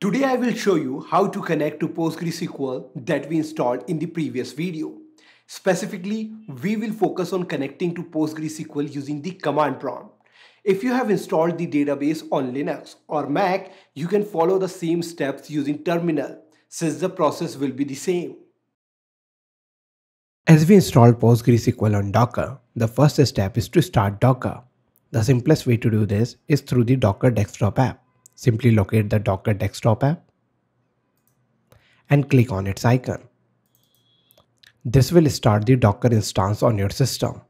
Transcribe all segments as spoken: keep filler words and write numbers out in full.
Today I will show you how to connect to PostgreSQL that we installed in the previous video. Specifically, we will focus on connecting to PostgreSQL using the command prompt. If you have installed the database on Linux or Mac, you can follow the same steps using terminal, since the process will be the same. As we installed PostgreSQL on Docker, the first step is to start Docker. The simplest way to do this is through the Docker desktop app. Simply locate the Docker desktop app and click on its icon. This will start the Docker instance on your system.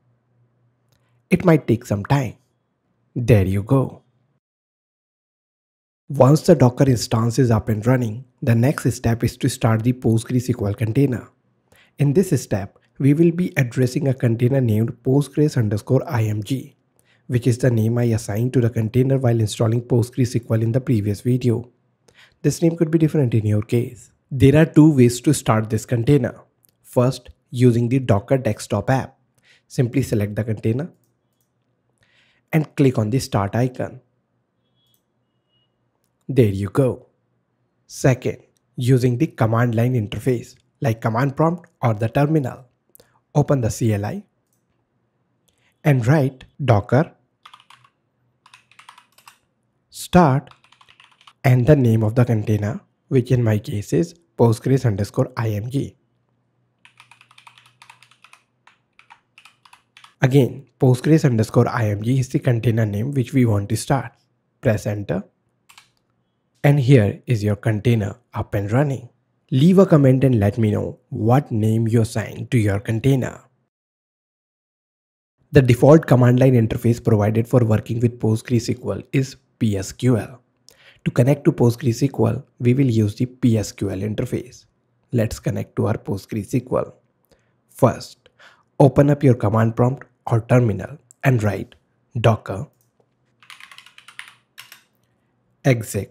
It might take some time. There you go. Once the Docker instance is up and running, the next step is to start the PostgreSQL container. In this step, we will be addressing a container named Postgres underscore img. Which is the name I assigned to the container while installing PostgreSQL in the previous video. This name could be different in your case. There are two ways to start this container. First, using the Docker desktop app. Simply select the container and click on the start icon. There you go. Second, using the command line interface like command prompt or the terminal. Open the C L I and write docker start and the name of the container, which in my case is Postgres underscore img. Again, Postgres underscore img is the container name which we want to start. Press enter. And here is your container up and running. Leave a comment and let me know what name you assign to your container. The default command line interface provided for working with PostgreSQL is P S Q L. To connect to PostgreSQL, we will use the P S Q L interface. Let's connect to our PostgreSQL. First, open up your command prompt or terminal and write docker exec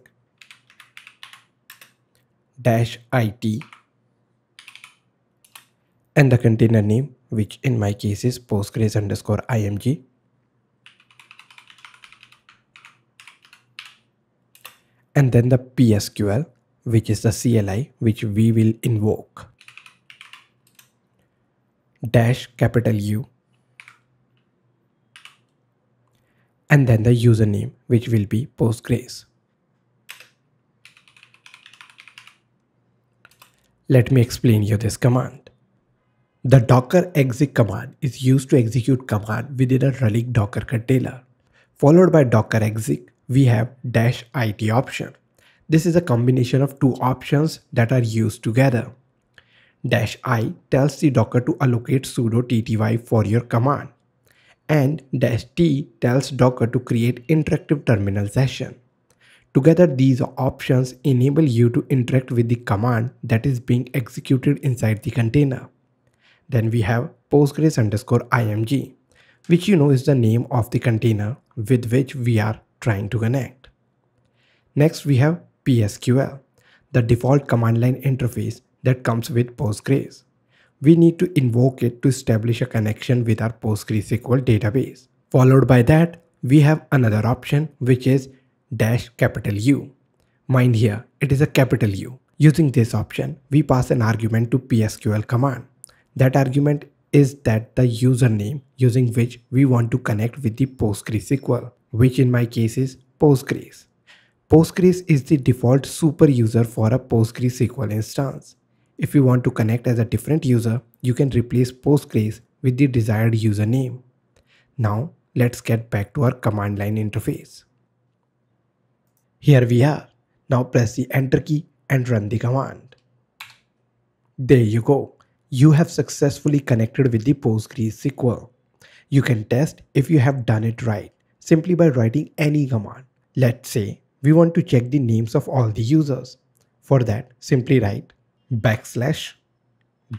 dash it and the container name, which in my case is Postgres underscore img, and then the P S Q L, which is the C L I which we will invoke, dash capital U, and then the username, which will be Postgres. Let me explain you this command. The docker exec command is used to execute command within a Relic Docker container. Followed by docker exec, we have dash it option. This is a combination of two options that are used together. Dash I tells the Docker to allocate sudo tty for your command. And dash t tells Docker to create interactive terminal session. Together, these options enable you to interact with the command that is being executed inside the container. Then we have Postgres underscore img, which you know is the name of the container with which we are trying to connect. Next, we have P S Q L, the default command line interface that comes with Postgres. We need to invoke it to establish a connection with our PostgreSQL database. Followed by that, we have another option, which is dash capital U. Mind here, it is a capital U. Using this option, we pass an argument to P S Q L command. That argument is that the username using which we want to connect with the PostgreSQL, which in my case is Postgres. Postgres is the default super user for a PostgreSQL instance. If you want to connect as a different user, you can replace Postgres with the desired username. Now let's get back to our command line interface. Here we are. Now press the enter key and run the command. There you go. You have successfully connected with the PostgreSQL. You can test if you have done it right simply by writing any command. Let's say we want to check the names of all the users. For that, simply write backslash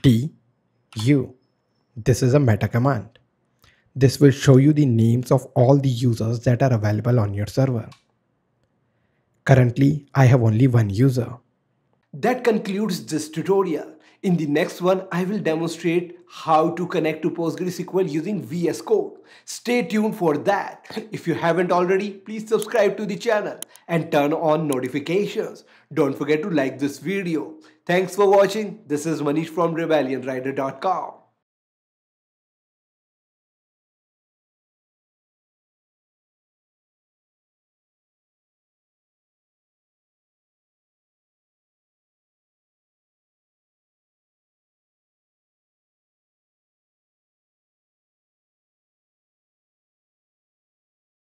d u. This is a meta command. This will show you the names of all the users that are available on your server. Currently, I have only one user. That concludes this tutorial. In the next one, I will demonstrate how to connect to PostgreSQL using V S Code. Stay tuned for that. If you haven't already, please subscribe to the channel and turn on notifications. Don't forget to like this video. Thanks for watching. This is Manish from Rebellion Rider dot com.